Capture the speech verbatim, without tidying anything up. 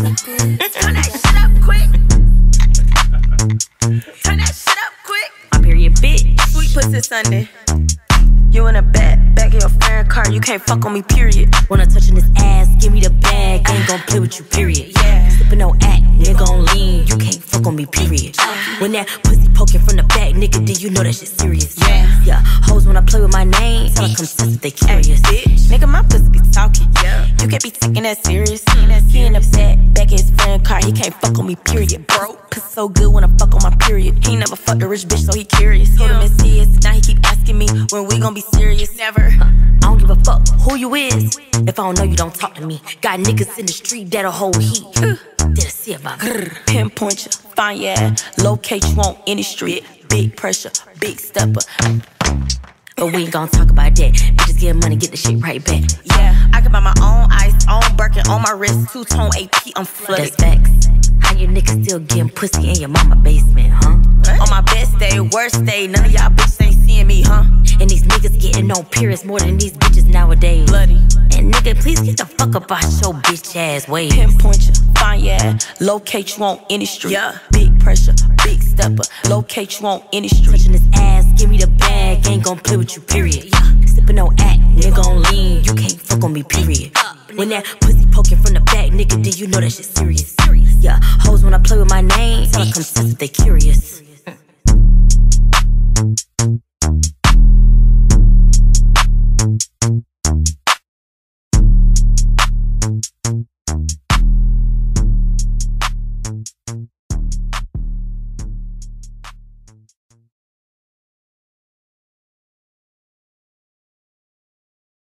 Turn that shit up quick. Turn that shit up quick. I'm period, bitch. Sweet pussy Sunday. You in a bed, back of your foreign car. You can't fuck on me, period. When I touchin' this ass, give me the bag. I ain't gon' play with you, period. Yeah. Sippin' on act, nigga on lean. You can't fuck on me, period. When that pussy poking from the back, nigga, then you know that shit serious. Yeah. Yeah. Hoes when I play with my name, tell them come test if they curious. Nigga, my pussy be talking. Yeah. You can't be taking that serious. He in a bed, back of his foreign car. He can't fuck on me, period. Bro, pussy so good when I fuck on my period. He never fucked a rich bitch, so he curious. Told him it's serious. Now he keep asking me when we gon' be serious. Never. I don't give a fuck who you is. If I don't know you, don't talk to me. Got niggas in the street that'll hold heat. They'll see about me. Pinpoint you, find your ass, locate you on any street. Big pressure, big stepper. But we ain't gon' talk about that. Bitches get money, get the shit right back. Yeah, I can buy my own ice, own Birkin on my wrist. Two-tone A P, I'm flooded. That's facts. How your niggas still getting pussy in your mama basement, huh? What? On my best day, worst day, none of y'all bitches ain't seeing me, huh? And these niggas getting on periods more than these bitches nowadays. Bloody. And nigga, please get the fuck up out your bitch ass ways. Pinpoint you, find your ass, locate you on any street. Yeah. Big pressure, big stepper, locate you on any street. Touching this ass, give me the bag, ain't gon' play with you, period. Yeah. Sippin' on act, nigga on lean, you can't fuck on me, period. When that pussy poking from the back, nigga, then you know that shit serious. Yeah, hoes when I play with my name, tell them come test if they curious.